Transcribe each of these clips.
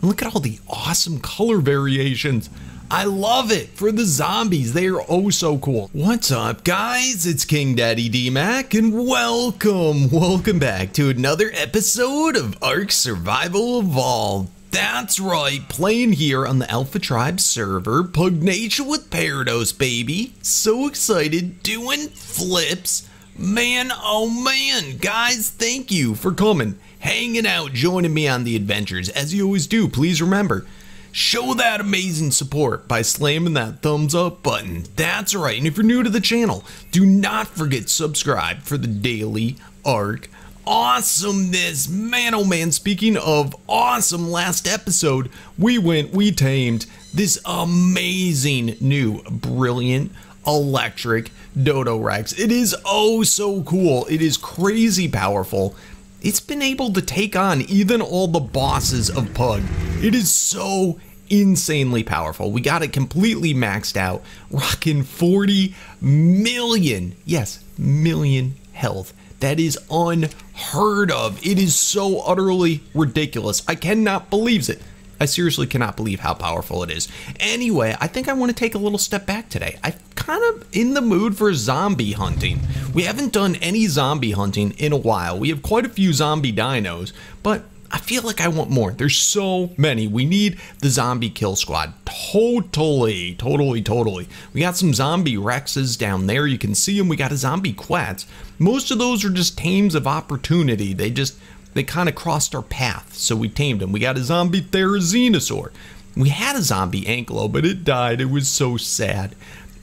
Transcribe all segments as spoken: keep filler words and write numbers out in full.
And look at all the awesome color variations. I love it for the zombies. They are oh so cool. What's up, guys? It's King Daddy D Mac, and welcome, welcome back to another episode of Ark Survival Evolved. That's right, playing here on the Alpha Tribe server, Pugnacia with Parados, baby. So excited, doing flips. Man, oh man, guys, thank you for coming, hanging out, joining me on the adventures. As you always do, please remember, show that amazing support by slamming that thumbs up button. That's right, and if you're new to the channel, do not forget to subscribe for the daily Ark awesomeness. Man, oh man, speaking of awesome, last episode we went we tamed this amazing new brilliant electric Dodo Rex. It is oh so cool. It is crazy powerful. It's been able to take on even all the bosses of Pug. It is so insanely powerful. We got it completely maxed out, rocking forty million, yes, million health. That is unheard of. It is so utterly ridiculous. I cannot believe it. I seriously cannot believe how powerful it is. Anyway, I think I want to take a little step back today. I'm kind of in the mood for zombie hunting. We haven't done any zombie hunting in a while. We have quite a few zombie dinos, but I feel like I want more. There's so many. We need the zombie kill squad. Totally, totally, totally. We got some zombie Rexes down there. You can see them. We got a zombie Quats. Most of those are just tames of opportunity. They just, they kind of crossed our path, so we tamed them. We got a zombie Therizinosaur. We had a zombie Ankylo, but it died. It was so sad.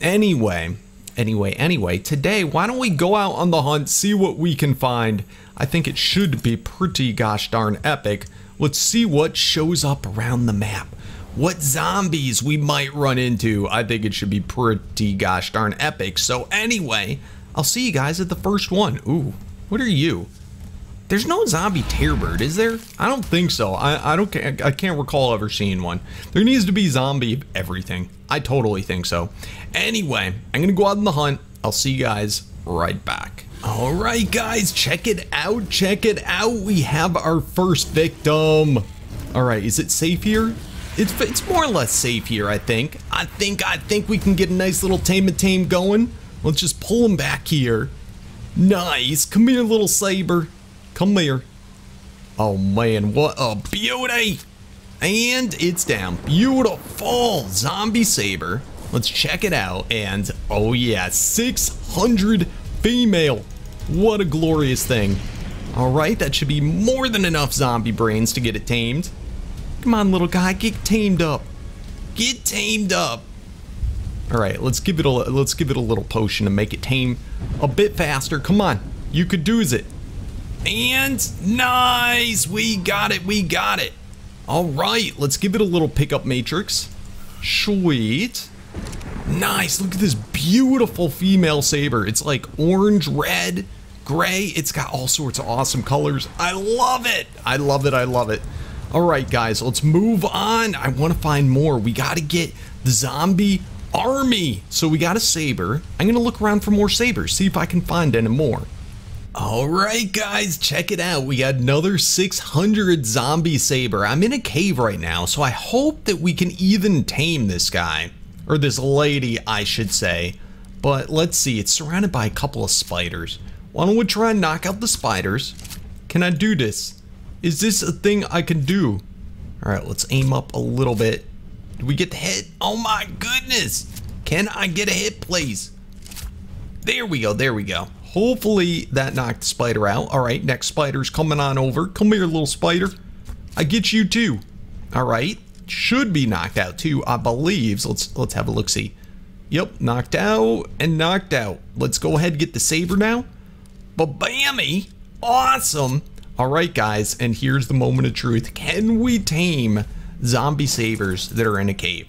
Anyway, anyway, anyway, today, why don't we go out on the hunt, see what we can find. I think it should be pretty gosh darn epic. Let's see what shows up around the map. What zombies we might run into. I think it should be pretty gosh darn epic. So anyway, I'll see you guys at the first one. Ooh, what are you? There's no zombie tear bird, is there? I don't think so. I, I don't. I can't recall ever seeing one. There needs to be zombie everything. I totally think so. Anyway, I'm gonna go out on the hunt. I'll see you guys right back. All right, guys, check it out. Check it out. We have our first victim. All right, is it safe here? It's it's more or less safe here, I think. I think I think we can get a nice little tame-a-tame going. Let's just pull him back here. Nice. Come here, little saber. Come here. Oh man, what a beauty. And it's down. Beautiful zombie saber. Let's check it out. And oh yeah, six hundred female. What a glorious thing. All right, that should be more than enough zombie brains to get it tamed. Come on, little guy, get tamed up. Get tamed up. All right, let's give it a let's give it a little potion to make it tame a bit faster. Come on. You could do it. And nice, we got it, we got it. All right, let's give it a little pickup matrix. Sweet. Nice, look at this beautiful female saber. It's like orange, red, gray. It's got all sorts of awesome colors. I love it, I love it, I love it. All right, guys, let's move on. I want to find more. We got to get the zombie army. So we got a saber. I'm going to look around for more sabers, see if I can find any more. All right, guys, check it out. We got another six hundred zombie saber. I'm in a cave right now, so I hope that we can even tame this guy, or this lady, I should say. But let's see, it's surrounded by a couple of spiders. Why don't we try and knock out the spiders? Can I do this? Is this a thing I can do? All right, let's aim up a little bit. Do we get the hit? Oh my goodness. Can I get a hit, please? There we go, there we go. Hopefully that knocked the spider out. All right, next spider's coming on over. Come here, little spider. I get you too. All right, should be knocked out too, I believe. So let's let's have a look. See, yep, knocked out and knocked out. Let's go ahead and get the saber now. Ba-bammy, awesome. All right, guys, and here's the moment of truth. Can we tame zombie sabers that are in a cave?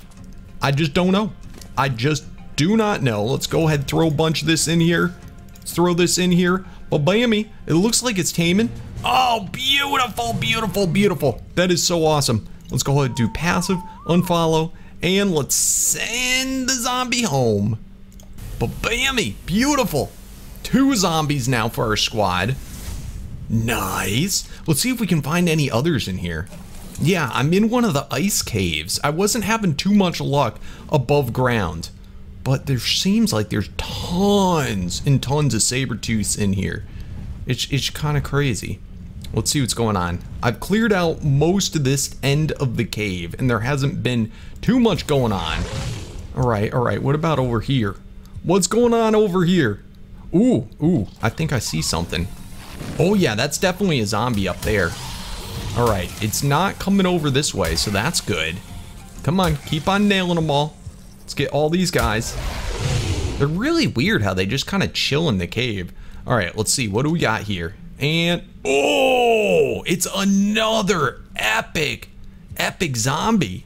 I just don't know. I just do not know. Let's go ahead and throw a bunch of this in here. Let's throw this in here. Well, bammy, it looks like it's taming. Oh, beautiful, beautiful, beautiful. That is so awesome. Let's go ahead and do passive, unfollow, and let's send the zombie home. Ba-bammy, beautiful. Two zombies now for our squad. Nice. Let's see if we can find any others in here. Yeah, I'm in one of the ice caves. I wasn't having too much luck above ground, but there seems like there's tons and tons of saber-tooths in here. It's, it's kind of crazy. Let's see what's going on. I've cleared out most of this end of the cave, and there hasn't been too much going on. All right, all right, what about over here? What's going on over here? Ooh, ooh, I think I see something. Oh yeah, that's definitely a zombie up there. All right, it's not coming over this way, so that's good. Come on, keep on nailing them all. Let's get all these guys. They're really weird how they just kind of chill in the cave. All right, let's see, what do we got here? And, oh, it's another epic, epic zombie.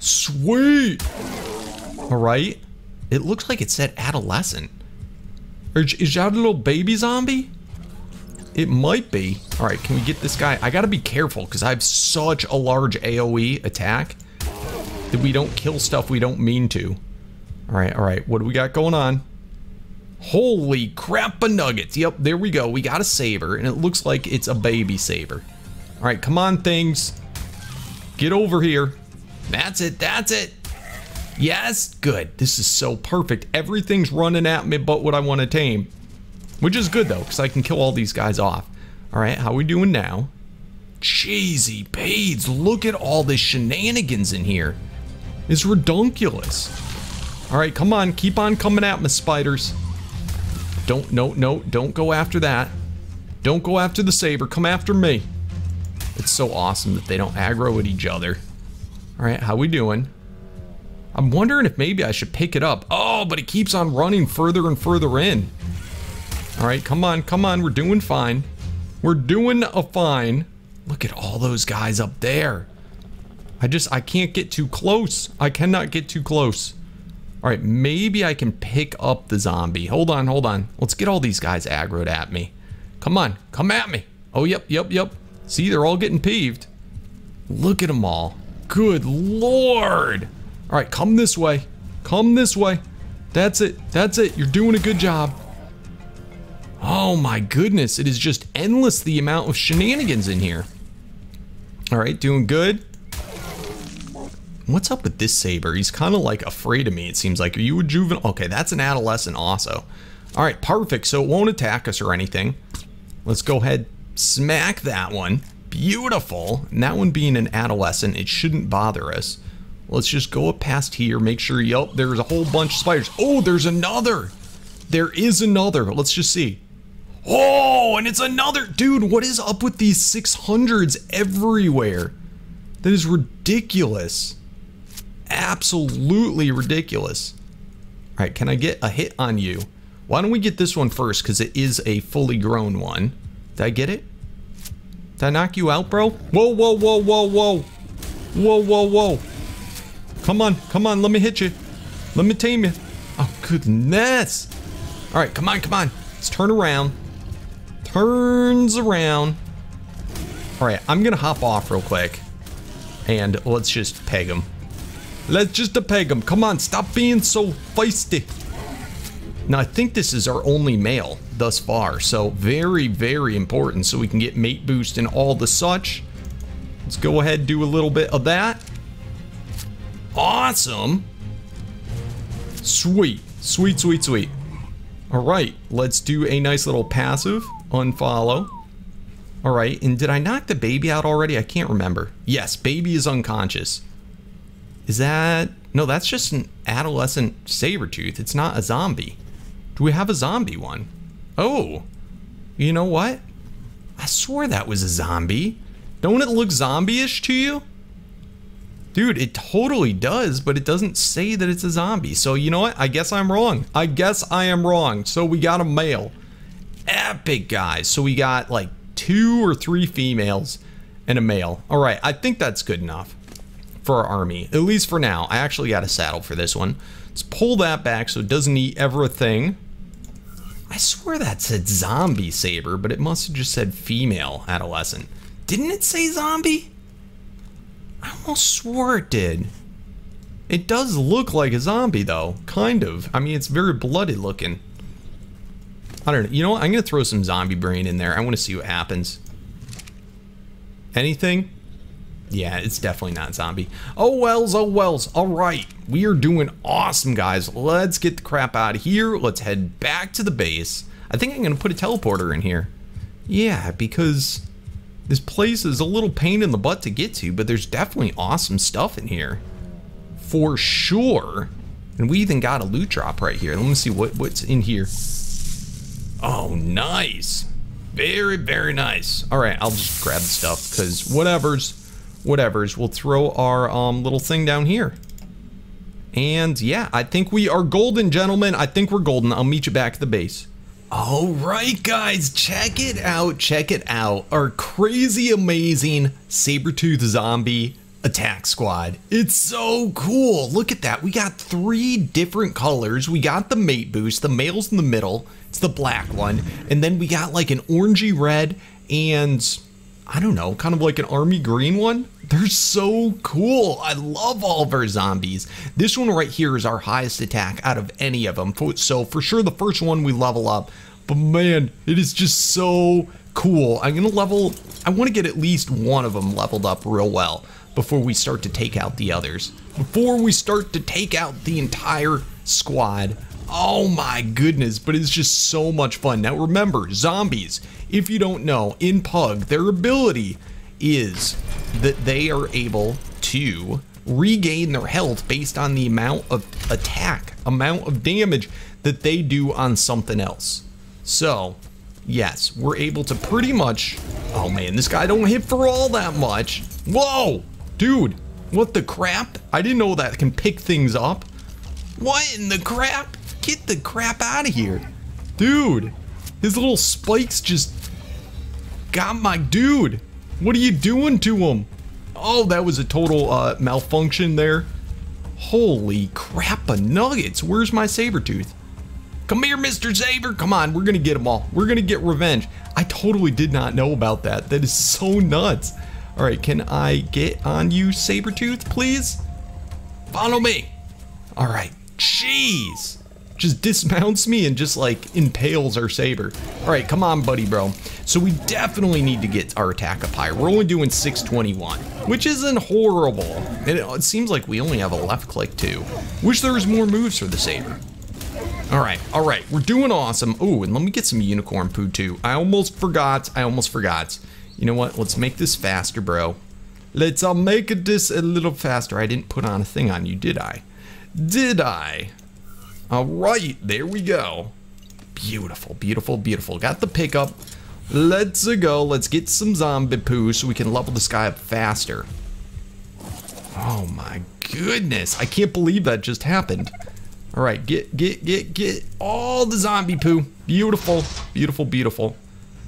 Sweet. All right. It looks like it said adolescent. Is that a little baby zombie? It might be. All right, can we get this guy? I gotta be careful because I have such a large AoE attack that we don't kill stuff we don't mean to. All right, all right, what do we got going on? Holy crap a nuggets. Yep, there we go. We got a saber, and it looks like it's a baby saber. All right, come on, things. Get over here. That's it, that's it. Yes, good. This is so perfect. Everything's running at me but what I want to tame. Which is good, though, because I can kill all these guys off. All right, how we doing now? Cheesy Pades, look at all the shenanigans in here. It's redonkulous. All right, come on. Keep on coming at me, spiders. Don't, no, no, don't go after that. Don't go after the saber, come after me. It's so awesome that they don't aggro at each other. All right, how we doing? I'm wondering if maybe I should pick it up. Oh, but it keeps on running further and further in. All right, come on, come on, we're doing fine. We're doing a fine. Look at all those guys up there. I just, I can't get too close. I cannot get too close. All right, maybe I can pick up the zombie. Hold on, hold on. Let's get all these guys aggroed at me. Come on, come at me. Oh, yep, yep, yep. See, they're all getting peeved. Look at them all. Good Lord. All right, come this way. Come this way. That's it, that's it. You're doing a good job. Oh my goodness, it is just endless the amount of shenanigans in here. All right, doing good. What's up with this saber? He's kind of like afraid of me, it seems like. Are you a juvenile? Okay, that's an adolescent also. All right, perfect. So it won't attack us or anything. Let's go ahead, smack that one. Beautiful. And that one being an adolescent, it shouldn't bother us. Let's just go up past here, make sure, yup, there's a whole bunch of spiders. Oh, there's another. There is another, but let's just see. Oh, and it's another. Dude, what is up with these six hundreds everywhere? That is ridiculous. Absolutely ridiculous. All right, can I get a hit on you? Why don't we get this one first, because it is a fully grown one. Did I get it? Did I knock you out, bro? Whoa, whoa, whoa, whoa, whoa. Whoa, whoa, whoa. Come on, come on, let me hit you. Let me tame you. Oh, goodness. All right, come on, come on. Let's turn around. Turns around. All right, I'm gonna hop off real quick. And let's just peg him. Let's just peg him. Come on, stop being so feisty. Now, I think this is our only male thus far, so very, very important, so we can get mate boost and all the such. Let's go ahead and do a little bit of that. Awesome. Sweet, sweet, sweet, sweet. All right, let's do a nice little passive, unfollow. All right, and did I knock the baby out already? I can't remember. Yes, baby is unconscious. Is that, no, that's just an adolescent saber-tooth. It's not a zombie. Do we have a zombie one? Oh, you know what? I swore that was a zombie. Don't it look zombie-ish to you? Dude, it totally does, but it doesn't say that it's a zombie. So you know what? I guess I'm wrong. I guess I am wrong. So we got a male. Epic, guys. So we got like two or three females and a male. All right, I think that's good enough for our army, at least for now. I actually got a saddle for this one. Let's pull that back so it doesn't eat everything. I swear that said zombie saber, but it must have just said female adolescent. Didn't it say zombie? I almost swore it did. It does look like a zombie though, kind of. I mean, it's very bloody looking. I don't know, you know what? I'm gonna throw some zombie brain in there. I wanna see what happens. Anything? yeah, it's definitely not zombie. Oh wells, oh wells. All right, we are doing awesome, guys. Let's get the crap out of here. Let's head back to the base. I think I'm gonna put a teleporter in here. Yeah, because this place is a little pain in the butt to get to, but there's definitely awesome stuff in here. For sure. And we even got a loot drop right here. Let me see what, what's in here. Oh, nice. Very, very nice. All right, I'll just grab the stuff because whatever's, whatever's. We'll throw our um, little thing down here. And yeah, I think we are golden, gentlemen. I think we're golden. I'll meet you back at the base. All right, guys, check it out. Check it out. Our crazy, amazing saber-tooth zombie attack squad. It's so cool. Look at that. We got three different colors. We got the mate boost. The male's in the middle. It's the black one. And then we got like an orangey red and I don't know, kind of like an army green one. They're so cool. I love all of our zombies. This one right here is our highest attack out of any of them. So for sure the first one we level up, but man, it is just so cool. I'm gonna level, I wanna get at least one of them leveled up real well before we start to take out the others. Before we start to take out the entire squad. Oh my goodness, but it's just so much fun. Now remember, zombies, if you don't know, in Pug, their ability is that they are able to regain their health based on the amount of attack, amount of damage that they do on something else. So, yes, we're able to pretty much, oh man, this guy don't hit for all that much. Whoa! Dude, what the crap? I didn't know that can pick things up. What in the crap? Get the crap out of here. Dude, his little spikes just got my dude. What are you doing to him? Oh, that was a total uh, malfunction there. Holy crap of nuggets. Where's my saber-tooth? Come here, Mister Saber. Come on, we're gonna get them all. We're gonna get revenge. I totally did not know about that. That is so nuts. All right, can I get on you, Sabertooth, please? Follow me. All right, jeez. Just dismounts me and just like impales our saber. All right, come on, buddy, bro. So we definitely need to get our attack up high. We're only doing six twenty-one, which isn't horrible. And it, it seems like we only have a left click too. Wish there was more moves for the saber. All right, all right, we're doing awesome. Ooh, and let me get some unicorn poo too. I almost forgot, I almost forgot. You know what? Let's make this faster, bro. Let's uh, make this a little faster. I didn't put on a thing on you, did I? Did I? All right, there we go. Beautiful, beautiful, beautiful. Got the pickup. Let's go. Let's get some zombie poo so we can level this guy up faster. Oh my goodness. I can't believe that just happened. All right, get, get, get, get all the zombie poo. Beautiful, beautiful, beautiful.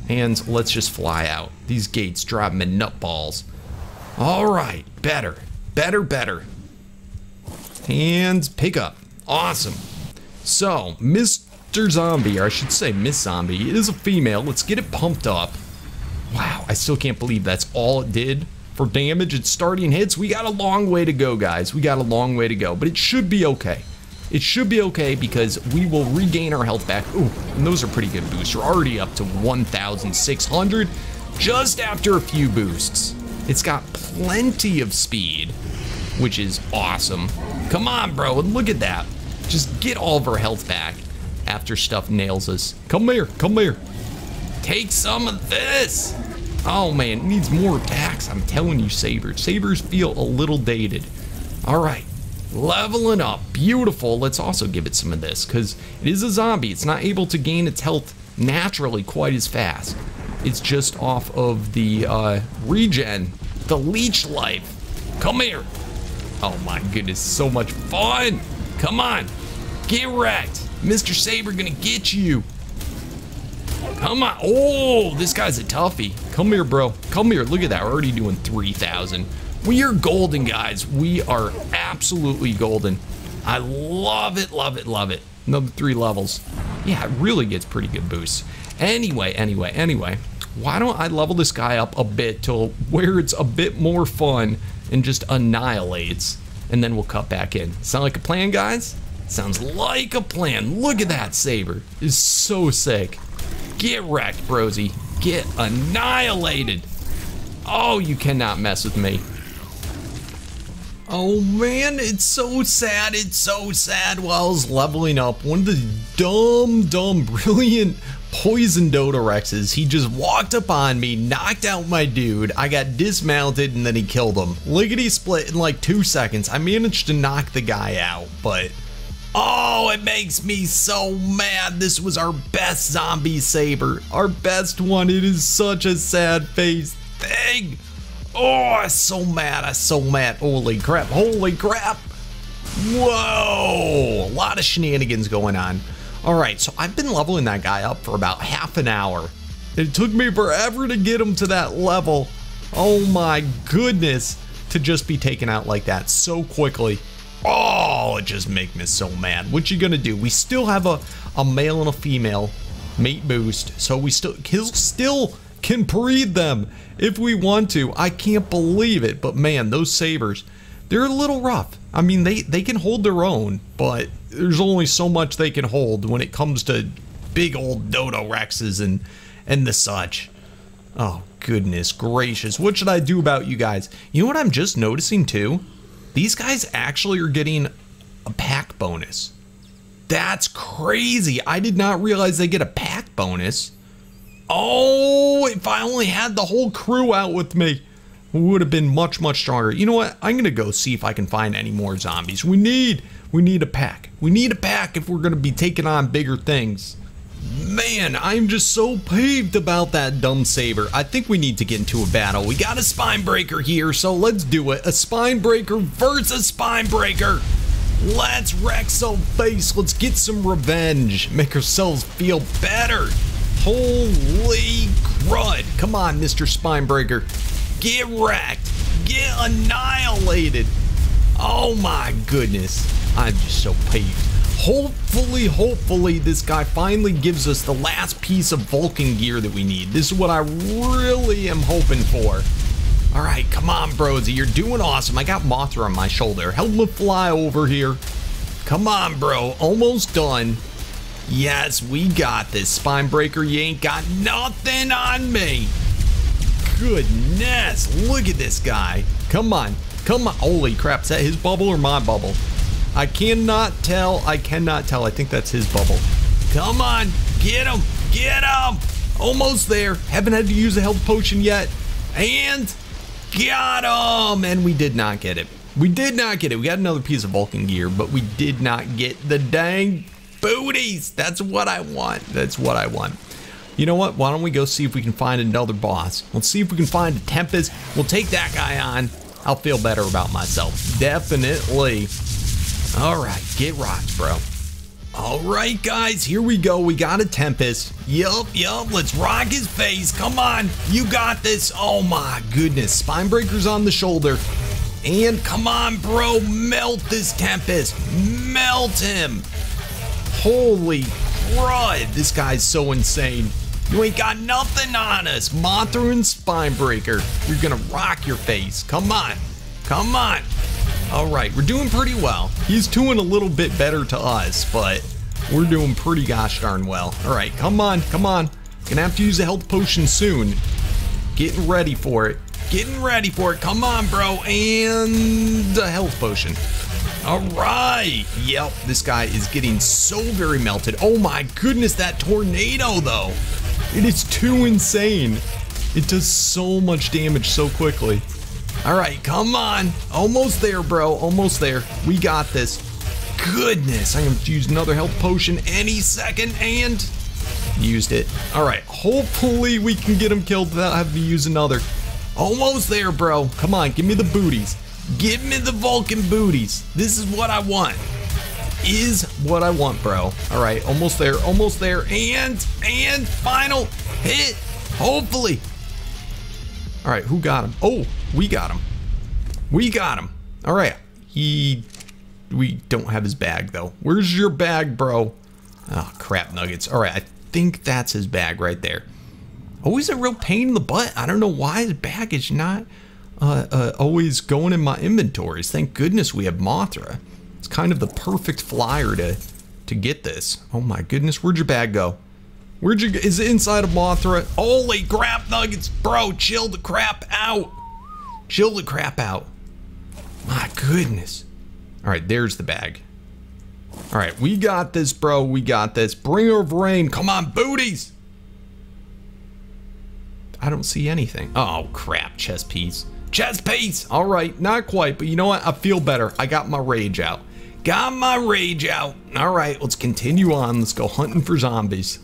And let's just fly out. These gates drop me nut balls. All right, better, better, better. And pick up, awesome. So, Mister Zombie, or I should say Miss Zombie, is a female. Let's get it pumped up. Wow, I still can't believe that's all it did for damage and starting hits. We got a long way to go, guys. We got a long way to go, but it should be okay. It should be okay because we will regain our health back. Ooh, and those are pretty good boosts. We're already up to one thousand six hundred just after a few boosts. It's got plenty of speed, which is awesome. Come on, bro, and look at that. Just get all of our health back after stuff nails us. Come here, come here. Take some of this. Oh man, it needs more attacks. I'm telling you, sabers. Sabers feel a little dated. All right. Leveling up, beautiful. Let's also give it some of this because it is a zombie. It's not able to gain its health naturally quite as fast. It's just off of the uh, regen, the leech life. Come here. Oh my goodness, so much fun. Come on, get wrecked. Mister Saber gonna get you. Come on, oh, this guy's a toughie. Come here, bro, come here. Look at that, we're already doing three thousand. We are golden, guys. We are absolutely golden. I love it, love it, love it. Another three levels. Yeah, it really gets pretty good boosts. Anyway, anyway, anyway, why don't I level this guy up a bit till where it's a bit more fun and just annihilates, and then we'll cut back in. Sound like a plan, guys? Sounds like a plan. Look at that saber. It's so sick. Get wrecked, brosy. Get annihilated. Oh, you cannot mess with me. Oh man, it's so sad, it's so sad. While I was leveling up, one of the dumb, dumb, brilliant poison Dodo Rexes, he just walked up on me, knocked out my dude, I got dismounted, and then he killed him. Lickety split in like two seconds. I managed to knock the guy out, but oh, it makes me so mad. This was our best zombie saber, our best one. It is such a sad face thing. Oh, I'm so mad, I'm so mad. Holy crap, holy crap. Whoa, a lot of shenanigans going on. All right, so I've been leveling that guy up for about half an hour. It took me forever to get him to that level. Oh my goodness, to just be taken out like that so quickly. Oh, it just makes me so mad. What you gonna do? We still have a, a male and a female mate boost, so we still, he'll still can breed them if we want to. I can't believe it, but man, those sabers, they're a little rough. I mean, they, they can hold their own, but there's only so much they can hold when it comes to big old Dodo Rexes and, and the such. Oh, goodness gracious. What should I do about you guys? You know what I'm just noticing too? These guys actually are getting a pack bonus. That's crazy. I did not realize they get a pack bonus. Oh, if I only had the whole crew out with me, we would have been much, much stronger. You know what? I'm going to go see if I can find any more zombies. We need, we need a pack. We need a pack if we're going to be taking on bigger things. Man, I'm just so peeved about that dumb saber. I think we need to get into a battle. We got a Spinebreaker here, so let's do it. A Spinebreaker versus Spinebreaker. Let's wreck some face. Let's get some revenge. Make ourselves feel better. Holy crud. Come on, Mister Spinebreaker. Get wrecked. Get annihilated. Oh my goodness. I'm just so peeved. Hopefully, hopefully this guy finally gives us the last piece of Vulcan gear that we need. This is what I really am hoping for. All right, come on, Brosy. You're doing awesome. I got Mothra on my shoulder. Help me fly over here. Come on, bro. Almost done. Yes, we got this. Spinebreaker, you ain't got nothing on me. Goodness, look at this guy. Come on, come on. Holy crap, is that his bubble or my bubble? I cannot tell, I cannot tell. I think that's his bubble. Come on, get him, get him. Almost there, haven't had to use a health potion yet. And got him, and we did not get it. We did not get it. We got another piece of Vulcan gear, but we did not get the dang booties. That's what I want. That's what I want. You know what? Why don't we go see if we can find another boss? Let's see if we can find a Tempest. We'll take that guy on. I'll feel better about myself. Definitely. All right. Get rocked, bro. All right, guys. Here we go. We got a Tempest. Yup, yup. Let's rock his face. Come on. You got this. Oh, my goodness. Spinebreaker's on the shoulder. And come on, bro. Melt this Tempest. Melt him. Holy crud, this guy's so insane. You ain't got nothing on us. Mothruin Spinebreaker, you're gonna rock your face. Come on, come on. All right, we're doing pretty well. He's doing a little bit better to us, but we're doing pretty gosh darn well. All right, come on, come on. Gonna have to use a health potion soon. Getting ready for it, getting ready for it. Come on, bro, and a health potion. All right, yep, this guy is getting so very melted. Oh my goodness, that tornado though. It is too insane. It does so much damage so quickly. All right, come on. Almost there, bro, almost there. We got this. Goodness, I'm gonna use another health potion any second and used it. All right, hopefully we can get him killed without having to use another. Almost there, bro. Come on, give me the booties. Give me the Vulcan booties. This is what I want. Is what I want, bro. All right, almost there, almost there. And, and final hit, hopefully. All right, who got him? Oh, we got him. We got him. All right, he, we don't have his bag though. Where's your bag, bro? Oh, crap nuggets. All right, I think that's his bag right there. Always a real pain in the butt. I don't know why his bag is not Uh, uh, always going in my inventories. Thank goodness we have Mothra. It's kind of the perfect flyer to to get this. Oh my goodness, where'd your bag go? Where'd you go? Is it inside of Mothra? Holy crap nuggets, bro, chill the crap out. Chill the crap out. My goodness. All right, there's the bag. All right, we got this, bro. We got this. Bringer of rain. Come on, booties. I don't see anything. Oh, crap. Chess piece. Chess piece. All right, not quite, but you know what? I feel better. I got my rage out. Got my rage out. All right, let's continue on. Let's go hunting for zombies.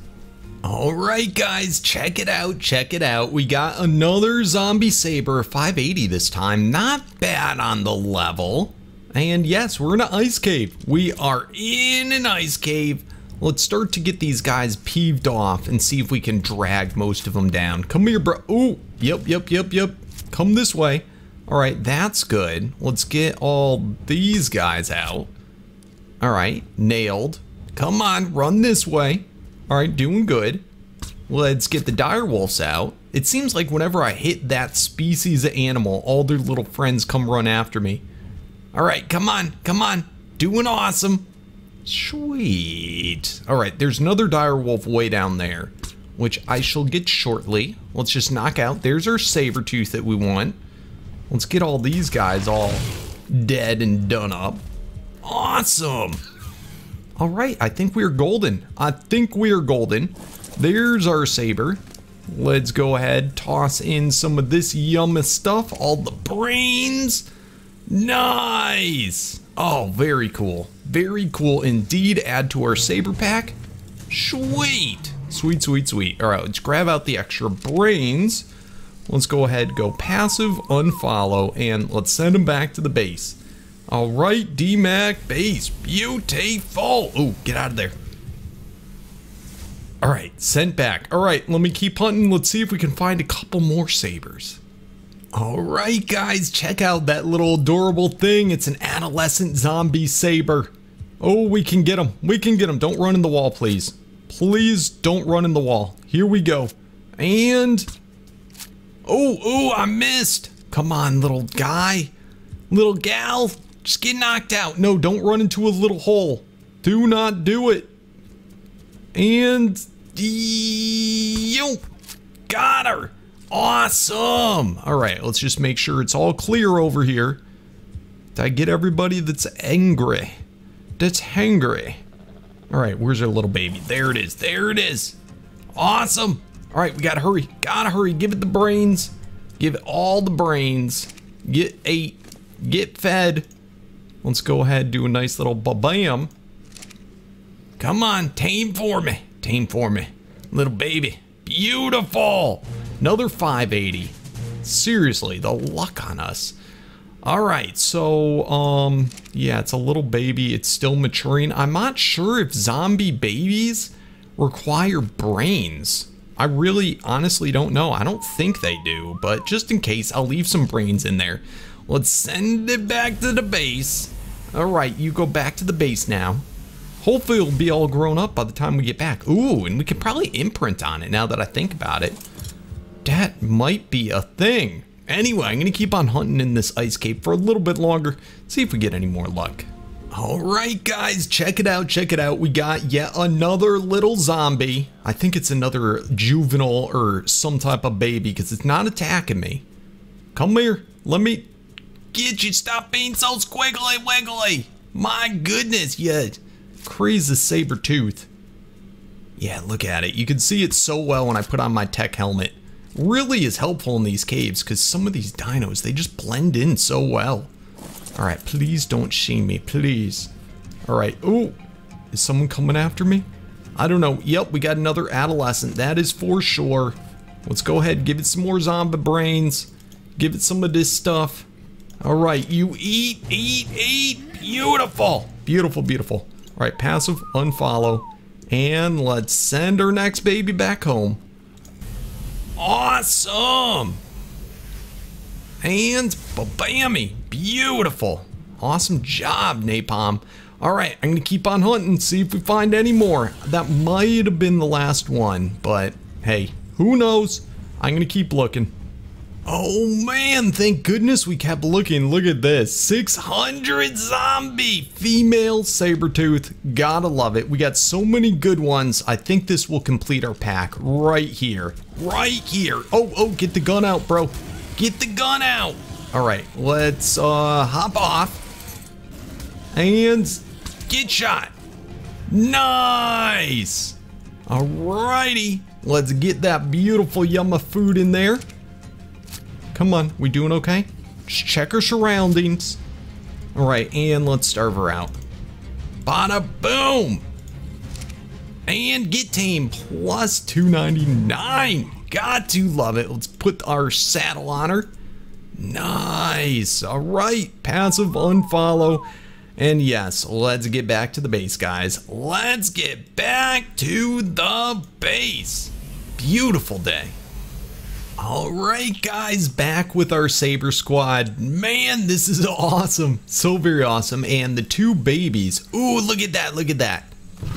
All right, guys, check it out. Check it out. We got another zombie saber, five eighty this time. Not bad on the level. And yes, we're in an ice cave. We are in an ice cave. Let's start to get these guys peeved off and see if we can drag most of them down. Come here, bro. Oh, yep, yep, yep, yep. Come this way. All right, that's good. Let's get all these guys out. All right, nailed. Come on, run this way. All right, doing good. Let's get the direwolves out. It seems like whenever I hit that species of animal, all their little friends come run after me. All right, come on, come on. Doing awesome. Sweet. All right, there's another direwolf way down there, which I shall get shortly. Let's just knock out. There's our saber tooth that we want. Let's get all these guys all dead and done up. Awesome. All right, I think we're golden. I think we're golden. There's our saber. Let's go ahead, toss in some of this yummy stuff, all the brains. Nice. Oh, very cool. Very cool indeed. Add to our saber pack. Sweet. Sweet, sweet, sweet. All right, let's grab out the extra brains. Let's go ahead, go passive, unfollow, and let's send them back to the base. All right, D Mac base, beautiful. Oh, get out of there. All right, sent back. All right, let me keep hunting. Let's see if we can find a couple more sabers. All right, guys, check out that little adorable thing. It's an adolescent zombie saber. Oh, we can get him. We can get him. Don't run in the wall, please. Please don't run in the wall. Here we go. And, oh, oh, I missed. Come on, little guy. Little gal, just get knocked out. No, don't run into a little hole. Do not do it. And you got her. Awesome. All right, let's just make sure it's all clear over here. Did I get everybody that's angry? That's hangry. All right, where's our little baby? There it is. There it is. Awesome. All right, we gotta hurry. Gotta hurry. Give it the brains. Give it all the brains. Get eight. Get fed. Let's go ahead, do a nice little ba-bam. Come on, tame for me. Tame for me. Little baby. Beautiful. Another five eighty. Seriously, the luck on us. All right, so, um, yeah, it's a little baby. It's still maturing. I'm not sure if zombie babies require brains. I really honestly don't know. I don't think they do, but just in case, I'll leave some brains in there. Let's send it back to the base. All right, you go back to the base now. Hopefully it'll be all grown up by the time we get back. Ooh, and we could probably imprint on it now that I think about it. That might be a thing. Anyway, I'm gonna keep on hunting in this ice cave for a little bit longer, see if we get any more luck. All right, guys, check it out, check it out. We got yet another little zombie. I think it's another juvenile or some type of baby because it's not attacking me. Come here, let me get you. Stop being so squiggly wiggly. My goodness, you crazy saber tooth. Yeah, look at it. You can see it so well when I put on my tech helmet. Really is helpful in these caves because some of these dinos, they just blend in so well. All right, please don't see me, please. All right, ooh, is someone coming after me? I don't know. Yep, we got another adolescent. That is for sure. Let's go ahead, give it some more zombie brains. Give it some of this stuff. All right, you eat, eat, eat. Beautiful. Beautiful, beautiful. All right, passive, unfollow. And let's send our next baby back home. Awesome. And ba-bammy. Beautiful. Awesome job, Napalm. All right, I'm going to keep on hunting, see if we find any more. That might have been the last one, but hey, who knows? I'm going to keep looking. Oh man, thank goodness we kept looking. Look at this, six hundred zombie female sabertooth. Gotta love it. We got so many good ones. I think this will complete our pack right here, right here. Oh, oh, get the gun out, bro. Get the gun out. Alright, let's uh, hop off and get shot. Nice! Alrighty, let's get that beautiful yumma food in there. Come on, we doing okay? Just check our surroundings. Alright, and let's starve her out. Bada boom! And get tame, plus two ninety-nine. Got to love it. Let's put our saddle on her. Nice. Alright, passive unfollow. And yes, let's get back to the base, guys. Let's get back to the base. Beautiful day. Alright, guys, back with our Saber Squad. Man, this is awesome. So very awesome. And the two babies. Ooh, look at that, look at that.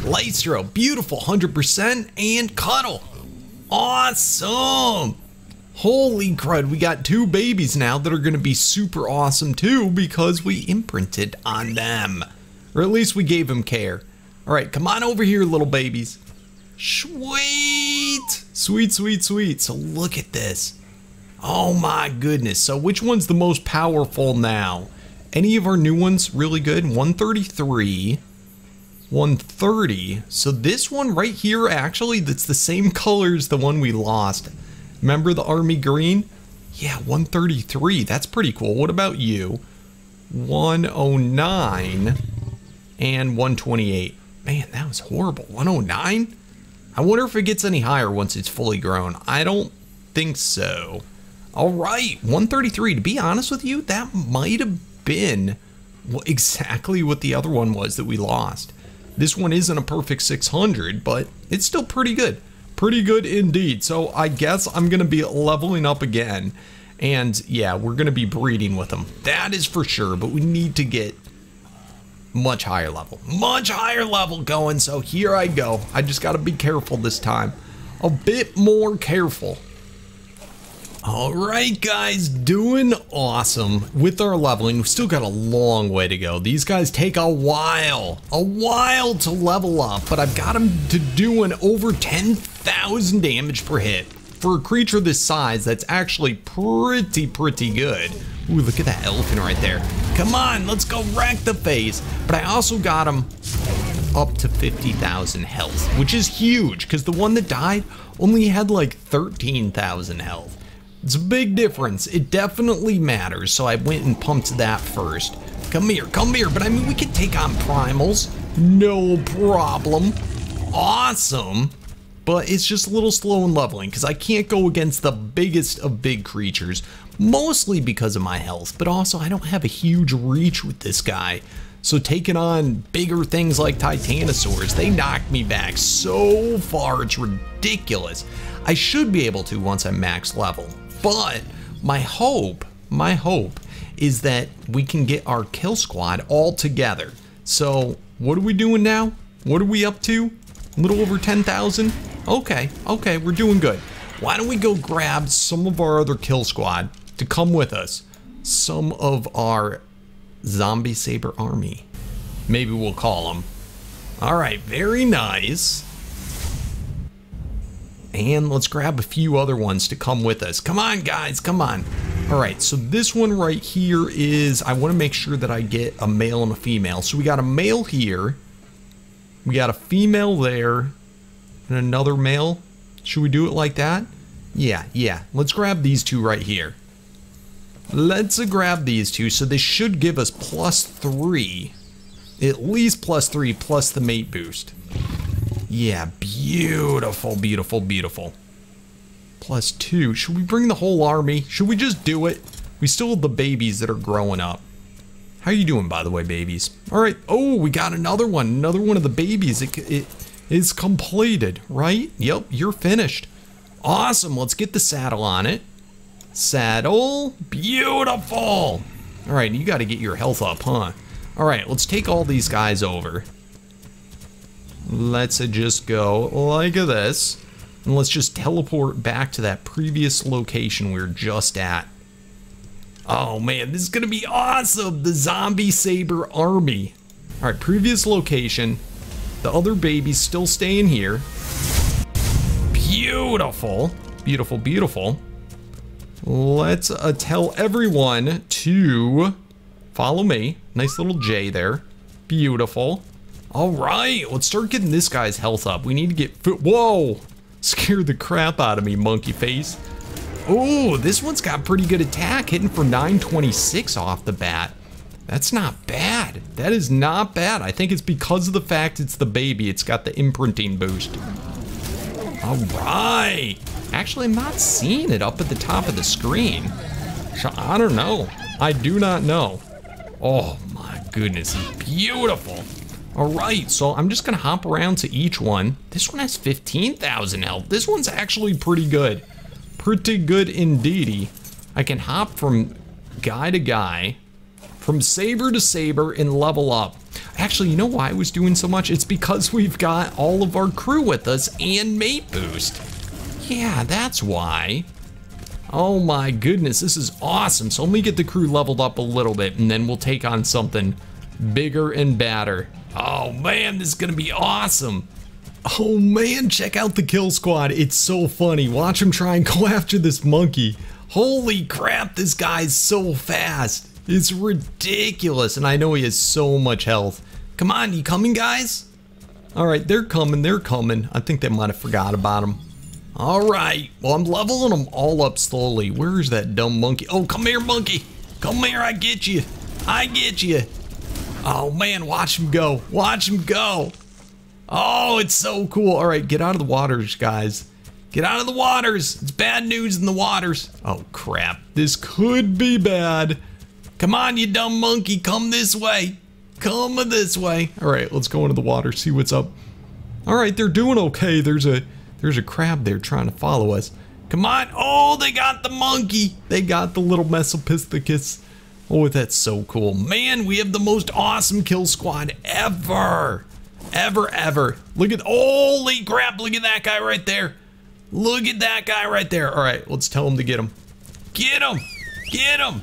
Lystro, beautiful, one hundred percent. And Cuddle. Awesome. Holy crud, we got two babies now that are going to be super awesome too because we imprinted on them. Or at least we gave them care. Alright, come on over here, little babies. Sweet! Sweet, sweet, sweet. So look at this. Oh my goodness. So which one's the most powerful now? Any of our new ones really good? one thirty-three. one thirty. So this one right here, actually, that's the same color as the one we lost. Remember the army green? Yeah, one thirty-three. That's pretty cool. What about you? one oh nine and one twenty-eight. Man, that was horrible. one oh nine? I wonder if it gets any higher once it's fully grown. I don't think so. All right, one thirty-three. To be honest with you, that might have been exactly what the other one was that we lost. This one isn't a perfect six hundred, but it's still pretty good. Pretty good indeed. So I guess I'm going to be leveling up again. And yeah, we're going to be breeding with them. That is for sure. But we need to get much higher level. Much higher level going. So here I go. I just got to be careful this time. A bit more careful. All right, guys. Doing awesome with our leveling. We've still got a long way to go. These guys take a while. A while to level up. But I've got them to doing over ten thousand damage per hit. For a creature this size, that's actually pretty, pretty good. Ooh, look at that elephant right there. Come on, let's go wreck the face. But I also got him up to fifty thousand health, which is huge because the one that died only had like thirteen thousand health. It's a big difference. It definitely matters. So I went and pumped that first. Come here, come here. But I mean, we can take on primals. No problem. Awesome. But it's just a little slow in leveling because I can't go against the biggest of big creatures, mostly because of my health, but also I don't have a huge reach with this guy. So taking on bigger things like titanosaurs, they knocked me back so far, it's ridiculous. I should be able to once I'm max level, but my hope, my hope is that we can get our kill squad all together. So what are we doing now? What are we up to? A little over ten thousand? Okay, okay, we're doing good. Why don't we go grab some of our other kill squad to come with us? Some of our zombie saber army, maybe we'll call them. All right, very nice. And let's grab a few other ones to come with us. Come on, guys, come on. All right, so this one right here is, I want to make sure that I get a male and a female. So we got a male here. We got a female there and another male. Should we do it like that? Yeah, yeah. Let's grab these two right here. Let's grab these two. So this should give us plus three. At least plus three plus the mate boost. Yeah, beautiful, beautiful, beautiful. Plus two. Should we bring the whole army? Should we just do it? We still have the babies that are growing up. How you doing, by the way, babies? All right. Oh, we got another one. Another one of the babies. It, it is completed, right? Yep, you're finished. Awesome. Let's get the saddle on it. Saddle. Beautiful. All right, you got to get your health up, huh? All right, let's take all these guys over. Let's just go like this. And let's just teleport back to that previous location we were just at. Oh man, this is gonna be awesome. The zombie saber army. All right, previous location. The other baby's still staying here. Beautiful, beautiful, beautiful. Let's uh, tell everyone to follow me. Nice little J there. Beautiful. All right, let's start getting this guy's health up. We need to get food. Whoa, scared the crap out of me, monkey face. Oh, this one's got pretty good attack, hitting for nine twenty-six off the bat. That's not bad. That is not bad. I think it's because of the fact it's the baby. It's got the imprinting boost. All right. Actually, I'm not seeing it up at the top of the screen. I don't know. I do not know. Oh my goodness, beautiful. All right, so I'm just gonna hop around to each one. This one has fifteen thousand health. This one's actually pretty good. Pretty good indeedy. I can hop from guy to guy, from saber to saber, and level up. Actually, you know why I was doing so much? It's because we've got all of our crew with us and mate boost. Yeah, that's why. Oh my goodness, this is awesome. So let me get the crew leveled up a little bit and then we'll take on something bigger and badder. Oh man, this is gonna be awesome. Oh man, check out the kill squad. It's so funny. Watch him try and go after this monkey. Holy crap, this guy's so fast. It's ridiculous, and I know he has so much health. Come on, you coming, guys? All right, they're coming, they're coming. I think they might have forgot about him. All right, well, I'm leveling them all up slowly. Where is that dumb monkey? Oh, come here, monkey. Come here, I get you. I get you. Oh, man, watch him go. Watch him go. Oh, it's so cool. All right, get out of the waters, guys. Get out of the waters. It's bad news in the waters. Oh, crap. This could be bad. Come on, you dumb monkey. Come this way. Come this way. All right, let's go into the water, see what's up. All right, they're doing okay. There's a... There's a crab there trying to follow us. Come on. Oh, they got the monkey. They got the little Mesopithecus. Oh, that's so cool. Man, we have the most awesome kill squad ever. Ever, ever. Look at, holy crap, look at that guy right there. Look at that guy right there. All right, let's tell him to get him. Get him. Get him.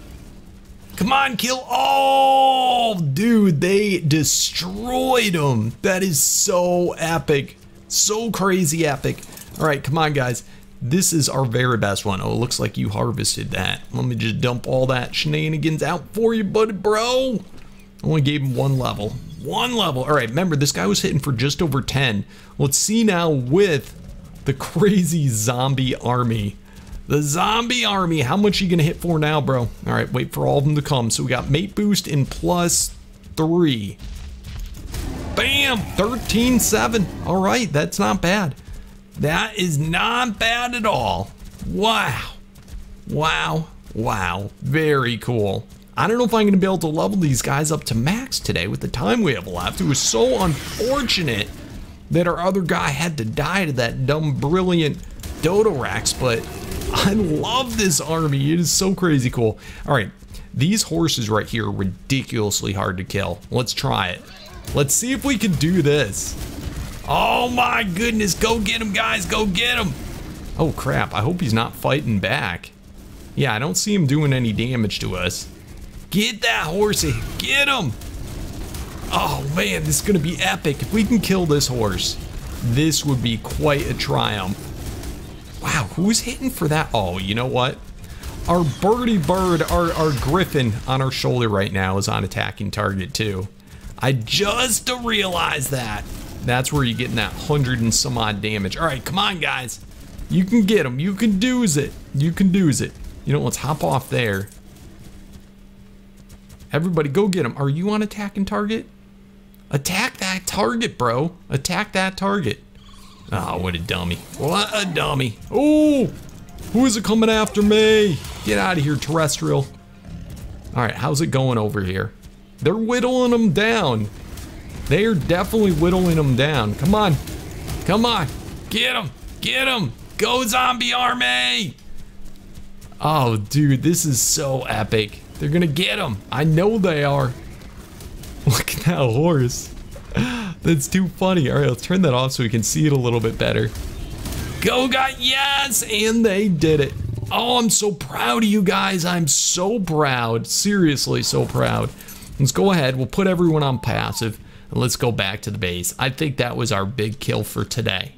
Come on, kill. Oh, dude, they destroyed him. That is so epic. So crazy epic. All right, come on, guys. This is our very best one. Oh, it looks like you harvested that. Let me just dump all that shenanigans out for you, buddy, bro. Only gave him one level. One level. All right, remember, this guy was hitting for just over ten. Let's see now with the crazy zombie army. The zombie army. How much are you going to hit for now, bro? All right, wait for all of them to come. So we got mate boost in plus three. Bam, thirteen seven. All right, that's not bad. That is not bad at all. Wow, wow, wow, very cool. I don't know if I'm gonna be able to level these guys up to max today with the time we have left. It was so unfortunate that our other guy had to die to that dumb, brilliant Dodo Rex, but I love this army. It is so crazy cool. All right, these horses right here are ridiculously hard to kill. Let's try it. Let's see if we can do this. Oh my goodness, go get him, guys, go get him. Oh crap, I hope he's not fighting back. Yeah, I don't see him doing any damage to us. Get that horsey, get him. Oh man, this is gonna be epic. If we can kill this horse, this would be quite a triumph. Wow, who's hitting for that? Oh, you know what? Our birdie bird, our, our griffin on our shoulder right now is on attacking target too. I just realized that. That's where you're getting that hundred and some odd damage. All right, come on, guys. You can get them. You can do it. You can do it. You know, let's hop off there. Everybody, go get them. Are you on attacking target? Attack that target, bro. Attack that target. Oh, what a dummy. What a dummy. Oh, who is it coming after me? Get out of here, terrestrial. All right, how's it going over here? They're whittling them down. They are definitely whittling them down. Come on. Come on. Get them. Get them. Go zombie army. Oh, dude, this is so epic. They're going to get them. I know they are. Look at that horse. That's too funny. All right, let's turn that off so we can see it a little bit better. Go, guys. Yes. And they did it. Oh, I'm so proud of you guys. I'm so proud. Seriously, so proud. Let's go ahead, we'll put everyone on passive, and let's go back to the base. I think that was our big kill for today.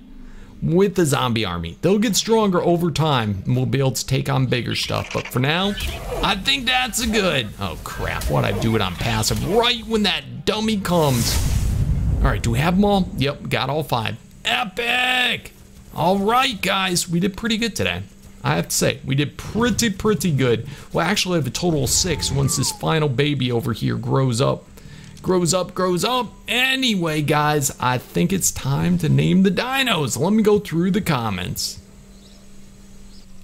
with the zombie army. They'll get stronger over time and we'll be able to take on bigger stuff. But for now, I think that's a good. Oh crap, what'd I do it on passive right when that dummy comes? All right, do we have them all? Yep, got all five. Epic! All right, guys, we did pretty good today. I have to say, we did pretty, pretty good. We'll actually have a total of six once this final baby over here grows up. Grows up, grows up. Anyway, guys, I think it's time to name the dinos. Let me go through the comments.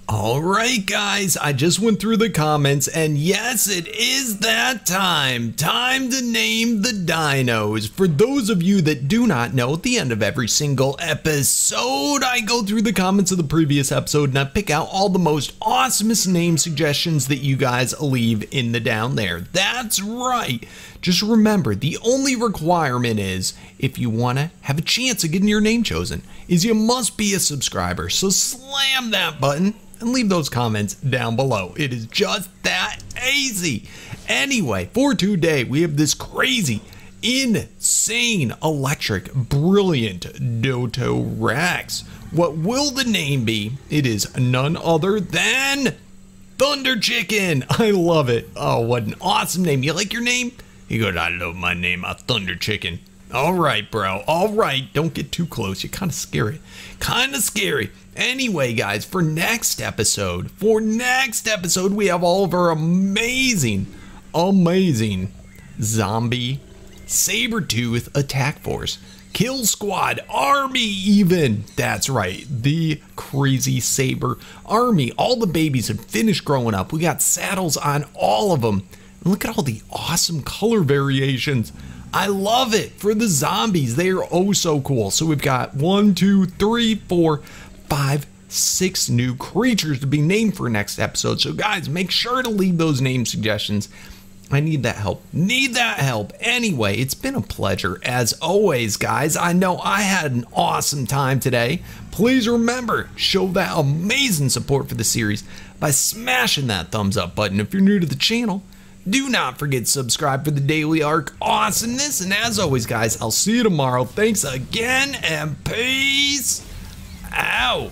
All right, guys, I just went through the comments, and yes, it is that time. Time to name the dinos. For those of you that do not know, at the end of every single episode, I go through the comments of the previous episode, and I pick out all the most awesomest name suggestions that you guys leave in the down there. That's right. Just remember, the only requirement is, if you want to have a chance of getting your name chosen, is you must be a subscriber. So slam that button and leave those comments down below. It is just that easy. Anyway, for today, we have this crazy, insane, electric, brilliant Dodo Rex. What will the name be? It is none other than Thunder Chicken. I love it. Oh, what an awesome name. You like your name? He goes, I love my name, I Thunder Chicken. All right, bro. All right. Don't get too close. You're kind of scary. Kind of scary. Anyway, guys, for next episode, for next episode, we have all of our amazing, amazing zombie saber-tooth attack force. Kill squad, army even. That's right, the crazy saber army. All the babies have finished growing up. We got saddles on all of them. Look at all the awesome color variations. I love it. For the zombies, they are oh so cool. So we've got one, two, three, four, five, six new creatures to be named for next episode. So guys, make sure to leave those name suggestions. I need that help. Need that help. Anyway, it's been a pleasure as always, guys. I know I had an awesome time today. Please remember, show that amazing support for the series by smashing that thumbs up button. If you're new to the channel, do not forget to subscribe for the daily Ark awesomeness. And as always, guys, I'll see you tomorrow. Thanks again, and peace out.